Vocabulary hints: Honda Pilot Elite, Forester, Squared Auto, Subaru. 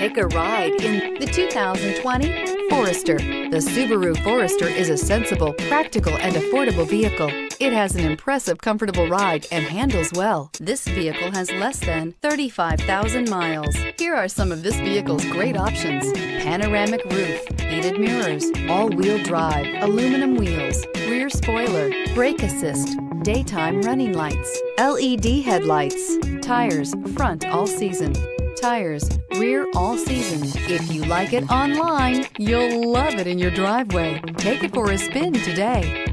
Take a ride in the 2020 Forester. The Subaru Forester is a sensible, practical, and affordable vehicle. It has an impressive, comfortable ride and handles well. This vehicle has less than 35,000 miles. Here are some of this vehicle's great options: panoramic roof, heated mirrors, all-wheel drive, aluminum wheels, rear spoiler, brake assist, daytime running lights, LED headlights, tires front all season, tires rear all season. If you like it online, you'll love it in your driveway. Take it for a spin today.